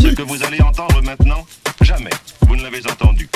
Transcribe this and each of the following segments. Ce que vous allez entendre maintenant, jamais vous ne l'avez entendu.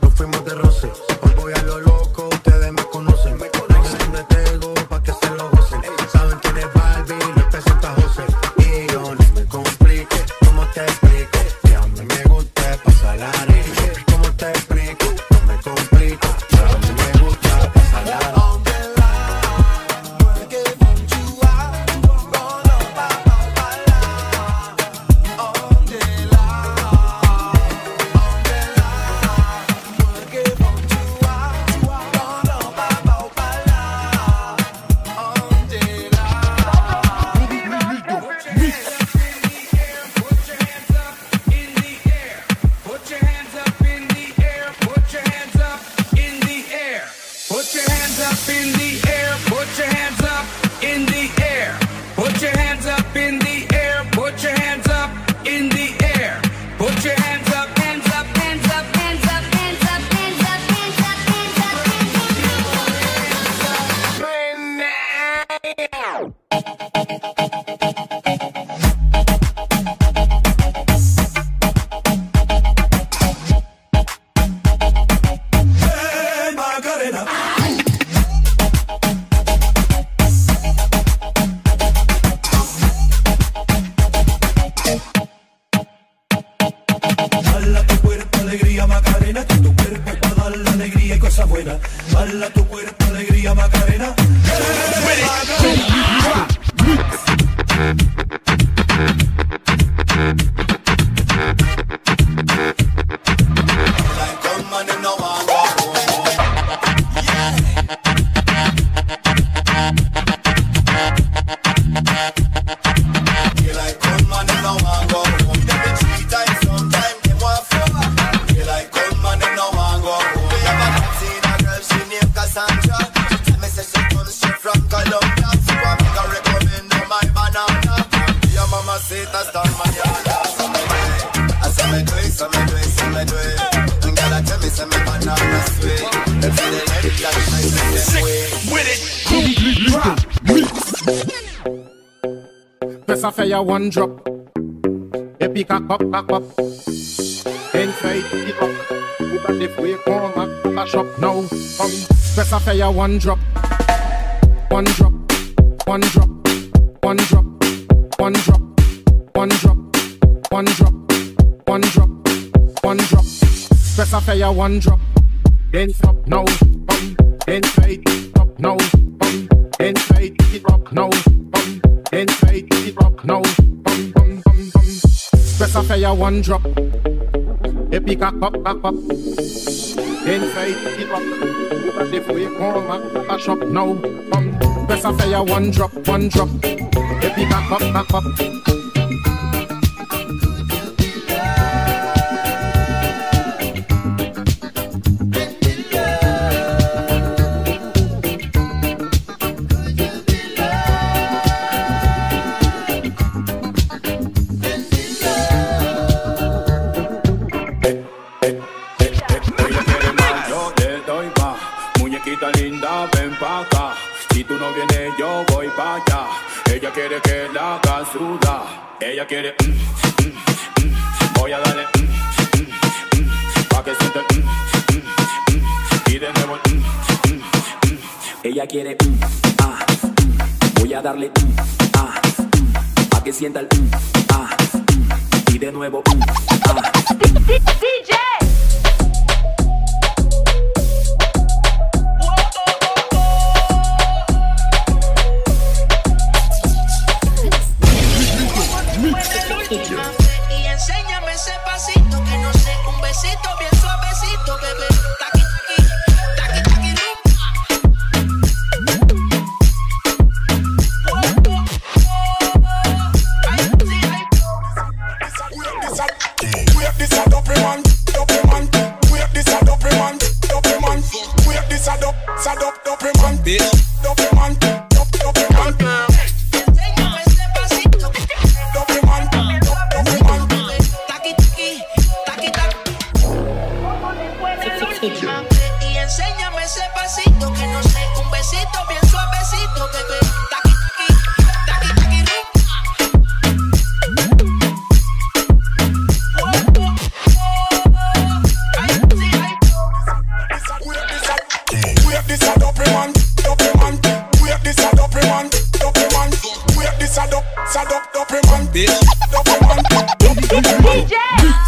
Nos fuimos de roce, hoy voy a lo loco, ustedes me conocen. Regresen donde tengo pa' que se lo gocen. Saben quién es Barbie, representa a José. Y yo no me complique, ¿cómo te explico? Que a mí me gusta pasar la rica. ¿Cómo te explico? No me complico, que a mí me gusta pasar la rica. Bala tu cuerpo, alegría, Macarena. Press a fire one drop, et puis cock up, inside it up, who got the way, come back to the shop now, come, press a fire one drop, one drop, one drop, one drop, one drop, one drop, one drop, one drop, one drop, press a fire one drop, then stop now, come, inside it up now, come, inside it up now, come. Inside it rock now, bum bum bum bum. Press a fire one drop, et puis cock up. Inside it rock, but if we come back a shop now, bum. Press a fire one drop, et puis cock up. Ella quiere, voy a darle, pa' que sienta, y de nuevo, ella quiere, voy a darle, pa' que sienta el, y de nuevo, DJ. Y enséñame ese pasito que no sé, un besito bien suavecito, bebé. Taqui, taqui, taqui, taqui, no. Ay, sí, ay. this a dopey man, we have this a dopey man, we have this a dopey man, dopey man, dopey man. Sad up, dopey man, bitch. Dopey man, dopey man. DJ.